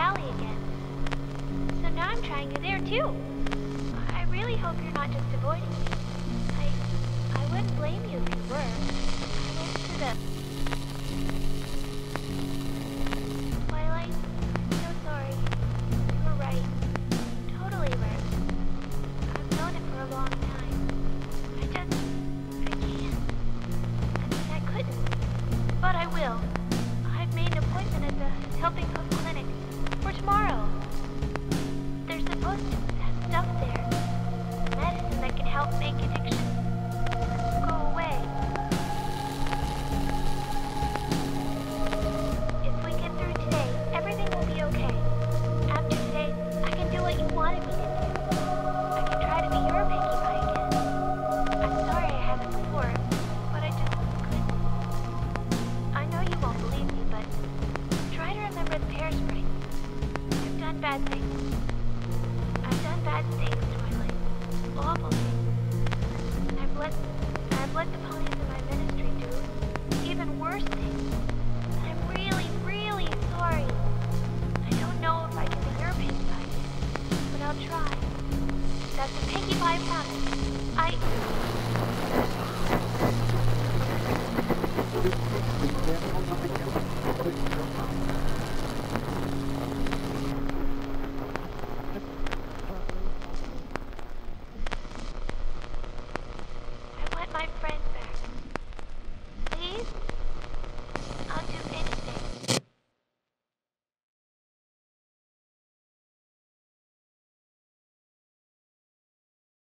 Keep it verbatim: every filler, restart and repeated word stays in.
Valley again. So now I'm trying you there too. I really hope you're not just avoiding me. I, I wouldn't blame you if you were. I went to the... Twilight, I'm so sorry. You were right. Totally right. I've known it for a long time. I just... I can't. I mean, I couldn't. But I will. I've made an appointment at the Helping Place clinic for tomorrow. They're supposed to have stuff there. Medicine that can help make addiction go away. If we get through today, everything will be okay. After today, I can do what you wanted me to do. I can try to be your Pinkie Pie again. I'm sorry I haven't before, but I just couldn't. I know you won't believe me, but try to remember the pear spray. I've done bad things. I've done bad things to my life. Awful things. I've let, I've let the ponies in my ministry do even worse things.